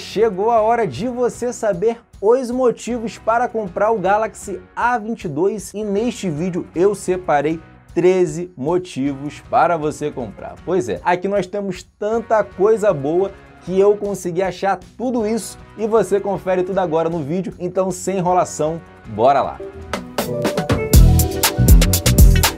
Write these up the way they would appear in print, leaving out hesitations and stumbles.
Chegou a hora de você saber os motivos para comprar o Galaxy A22 e neste vídeo eu separei 13 motivos para você comprar. Pois é, aqui nós temos tanta coisa boa que eu consegui achar tudo isso e você confere tudo agora no vídeo, então sem enrolação, bora lá!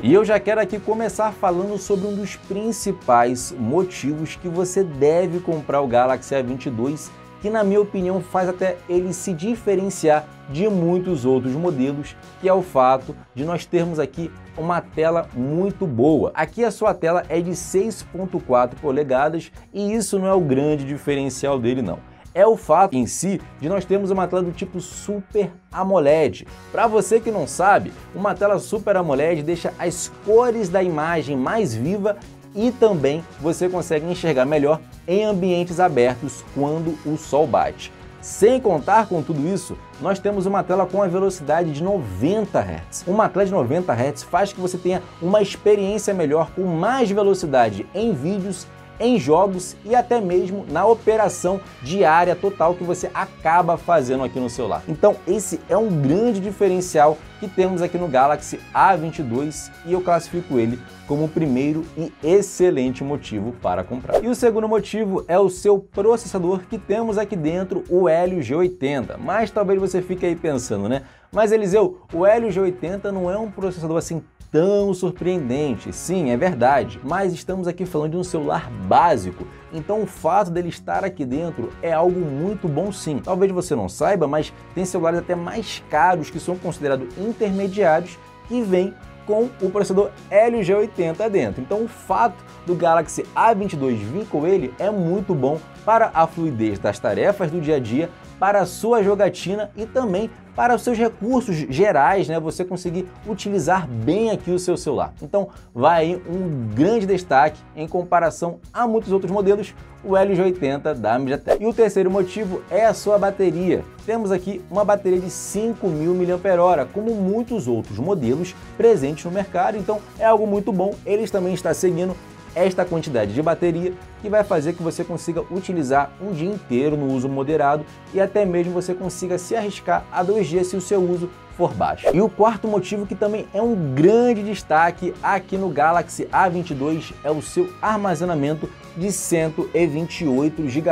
E eu já quero aqui começar falando sobre um dos principais motivos que você deve comprar o Galaxy A22, que na minha opinião faz até ele se diferenciar de muitos outros modelos, que é o fato de nós termos aqui uma tela muito boa. Aqui a sua tela é de 6.4 polegadas e isso não é o grande diferencial dele não. É o fato em si de nós termos uma tela do tipo Super AMOLED. Para você que não sabe, uma tela Super AMOLED deixa as cores da imagem mais viva e também você consegue enxergar melhor em ambientes abertos quando o sol bate. Sem contar com tudo isso, nós temos uma tela com a velocidade de 90 Hz. Uma tela de 90 Hz faz que você tenha uma experiência melhor com mais velocidade em vídeos, em jogos e até mesmo na operação diária total que você acaba fazendo aqui no celular. Então esse é um grande diferencial que temos aqui no Galaxy A22 e eu classifico ele como o primeiro e excelente motivo para comprar. E o segundo motivo é o seu processador, que temos aqui dentro o Helio G80, mas talvez você fique aí pensando, né? Mas Eliseu, o Helio G80 não é um processador assim tão surpreendente. Sim, é verdade, mas estamos aqui falando de um celular básico, então o fato dele estar aqui dentro é algo muito bom sim. Talvez você não saiba, mas tem celulares até mais caros que são considerados intermediários que vêm com o processador Helio G80 dentro. Então o fato do Galaxy A22 vir com ele é muito bom para a fluidez das tarefas do dia a dia, para a sua jogatina e também para os seus recursos gerais, né? Você conseguir utilizar bem aqui o seu celular. Então vai aí um grande destaque em comparação a muitos outros modelos, o Helio G80 da MediaTek. E o terceiro motivo é a sua bateria. Temos aqui uma bateria de 5.000 mAh, como muitos outros modelos presentes no mercado, então é algo muito bom. Eles também estão seguindo esta quantidade de bateria, que vai fazer que você consiga utilizar um dia inteiro no uso moderado e até mesmo você consiga se arriscar a 2 dias se o seu uso for baixo. E o quarto motivo, que também é um grande destaque aqui no Galaxy A22, é o seu armazenamento de 128 GB.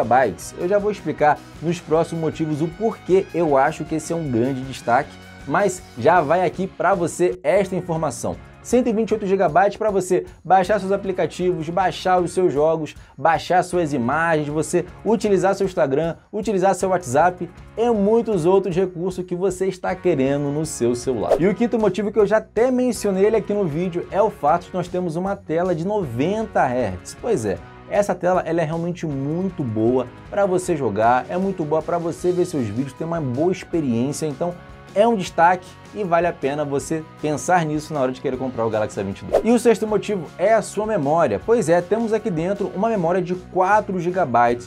Eu já vou explicar nos próximos motivos o porquê eu acho que esse é um grande destaque, mas já vai aqui para você esta informação. 128 GB para você baixar seus aplicativos, baixar os seus jogos, baixar suas imagens, você utilizar seu Instagram, utilizar seu WhatsApp e muitos outros recursos que você está querendo no seu celular. E o quinto motivo, que eu já até mencionei ele aqui no vídeo, é o fato de nós temos uma tela de 90 Hz. Pois é, essa tela ela é realmente muito boa para você jogar, é muito boa para você ver seus vídeos, ter uma boa experiência, então é um destaque e vale a pena você pensar nisso na hora de querer comprar o Galaxy A22. E o sexto motivo é a sua memória. Pois é, temos aqui dentro uma memória de 4 GB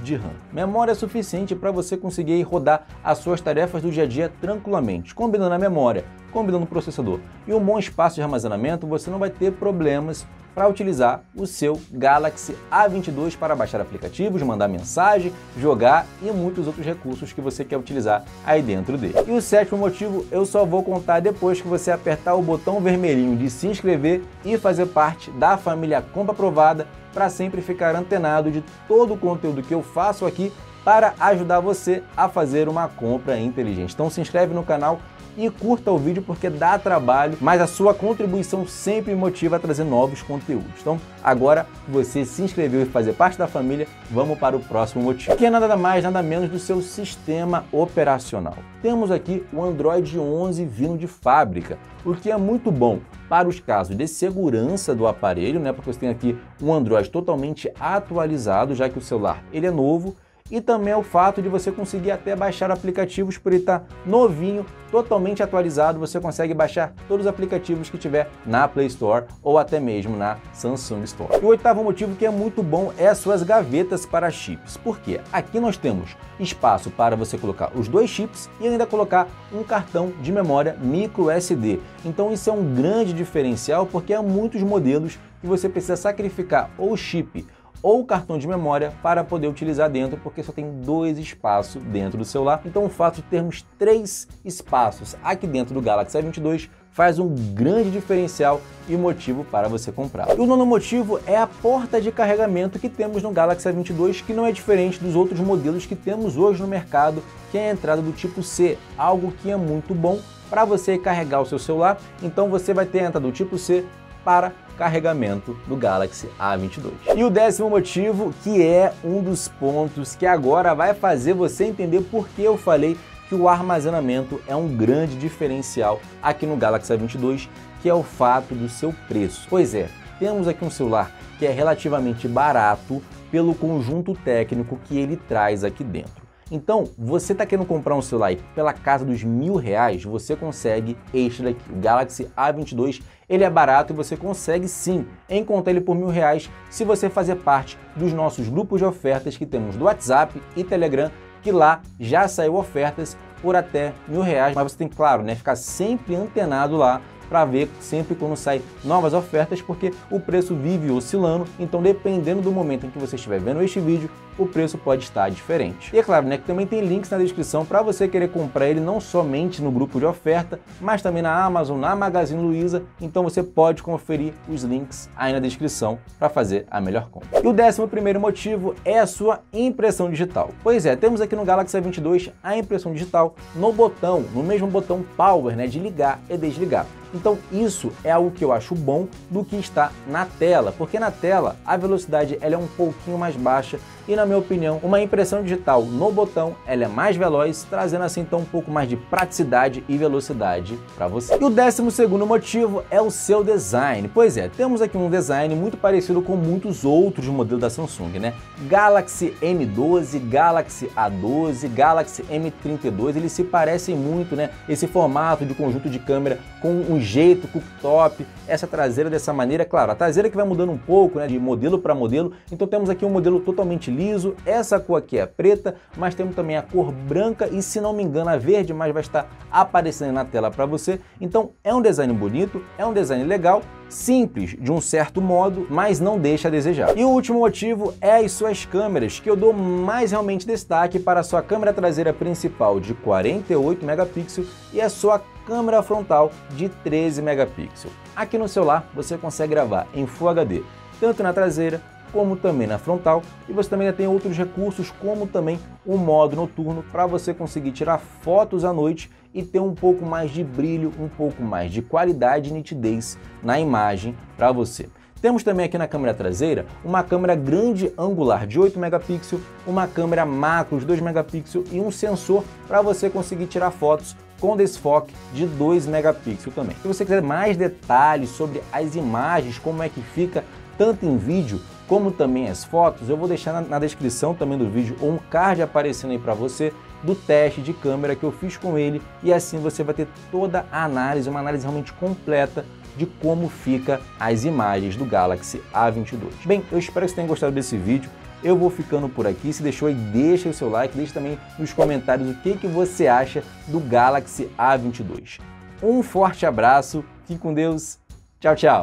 de RAM. Memória suficiente para você conseguir rodar as suas tarefas do dia a dia tranquilamente. Combinando a memória, combinando o processador e um bom espaço de armazenamento, você não vai ter problemas para utilizar o seu Galaxy A22 para baixar aplicativos, mandar mensagem, jogar e muitos outros recursos que você quer utilizar aí dentro dele. E o sétimo motivo eu só vou contar depois que você apertar o botão vermelhinho de se inscrever e fazer parte da família Compra Aprovada, para sempre ficar antenado de todo o conteúdo que eu faço aqui para ajudar você a fazer uma compra inteligente. Então se inscreve no canal e curta o vídeo, porque dá trabalho, mas a sua contribuição sempre motiva a trazer novos conteúdos. Então, agora que você se inscreveu e fazer parte da família, vamos para o próximo motivo, que é nada mais, nada menos do seu sistema operacional. Temos aqui o Android 11 vindo de fábrica, o que é muito bom para os casos de segurança do aparelho, né? Porque você tem aqui um Android totalmente atualizado, já que o celular ele é novo, e também é o fato de você conseguir até baixar aplicativos por ele estar novinho, totalmente atualizado. Você consegue baixar todos os aplicativos que tiver na Play Store ou até mesmo na Samsung Store. E o oitavo motivo, que é muito bom, é as suas gavetas para chips. Por quê? Aqui nós temos espaço para você colocar os 2 chips e ainda colocar um cartão de memória micro SD. Então isso é um grande diferencial, porque há muitos modelos que você precisa sacrificar ou chip ou cartão de memória para poder utilizar dentro, porque só tem 2 espaços dentro do celular. Então o fato de termos 3 espaços aqui dentro do Galaxy A22 faz um grande diferencial e motivo para você comprar. E o nono motivo é a porta de carregamento que temos no Galaxy A22, que não é diferente dos outros modelos que temos hoje no mercado, que é a entrada do tipo C, algo que é muito bom para você carregar o seu celular. Então você vai ter a entrada do tipo C para carregamento do Galaxy A22. E o 10º motivo, que é um dos pontos que agora vai fazer você entender por que eu falei que o armazenamento é um grande diferencial aqui no Galaxy A22, que é o fato do seu preço. Pois é, temos aqui um celular que é relativamente barato pelo conjunto técnico que ele traz aqui dentro. Então, você está querendo comprar um celular aí pela casa dos R$1.000, você consegue este daqui. O Galaxy A22, ele é barato e você consegue sim encontrar ele por R$1.000 se você fazer parte dos nossos grupos de ofertas que temos do WhatsApp e Telegram, que lá já saiu ofertas por até R$1.000, mas você tem, claro, né, ficar sempre antenado lá para ver sempre quando saem novas ofertas, porque o preço vive oscilando, então dependendo do momento em que você estiver vendo este vídeo, o preço pode estar diferente. E é claro, né, que também tem links na descrição para você querer comprar ele não somente no grupo de oferta, mas também na Amazon, na Magazine Luiza, então você pode conferir os links aí na descrição para fazer a melhor compra. E o 11º motivo é a sua impressão digital. Pois é, temos aqui no Galaxy A22 a impressão digital no botão, no mesmo botão power, né, de ligar e desligar. Então isso é algo que eu acho bom do que está na tela, porque na tela a velocidade ela é um pouquinho mais baixa e, na minha opinião, uma impressão digital no botão ela é mais veloz, trazendo assim então um pouco mais de praticidade e velocidade para você. E o 12º motivo é o seu design. Pois é, temos aqui um design muito parecido com muitos outros modelos da Samsung, né? Galaxy M12, Galaxy A12, Galaxy M32, eles se parecem muito, né? Esse formato de conjunto de câmera com um jeito, cooktop, essa traseira dessa maneira, claro, a traseira que vai mudando um pouco, né, de modelo para modelo. Então temos aqui um modelo totalmente liso, essa cor aqui é preta, mas temos também a cor branca e, se não me engano, a verde, mas vai estar aparecendo na tela para você. Então é um design bonito, é um design legal, simples de um certo modo, mas não deixa a desejar. E o último motivo é as suas câmeras, que eu dou mais realmente destaque para a sua câmera traseira principal de 48 megapixels e a sua câmera frontal de 13 megapixels. Aqui no celular você consegue gravar em Full HD, tanto na traseira como também na frontal, e você também ainda tem outros recursos, como também o modo noturno, para você conseguir tirar fotos à noite e ter um pouco mais de brilho, um pouco mais de qualidade e nitidez na imagem para você. Temos também aqui na câmera traseira uma câmera grande angular de 8 megapixels, uma câmera macro de 2 megapixels e um sensor para você conseguir tirar fotos com desfoque de 2 megapixels também. Se você quiser mais detalhes sobre as imagens, como é que fica tanto em vídeo como também as fotos, eu vou deixar na descrição também do vídeo um card aparecendo aí para você do teste de câmera que eu fiz com ele, e assim você vai ter toda a análise, uma análise realmente completa de como fica as imagens do Galaxy A22. Bem, eu espero que você tenha gostado desse vídeo. Eu vou ficando por aqui. Se deixou aí, deixa o seu like, deixa também nos comentários o que você acha do Galaxy A22. Um forte abraço, fique com Deus, tchau, tchau!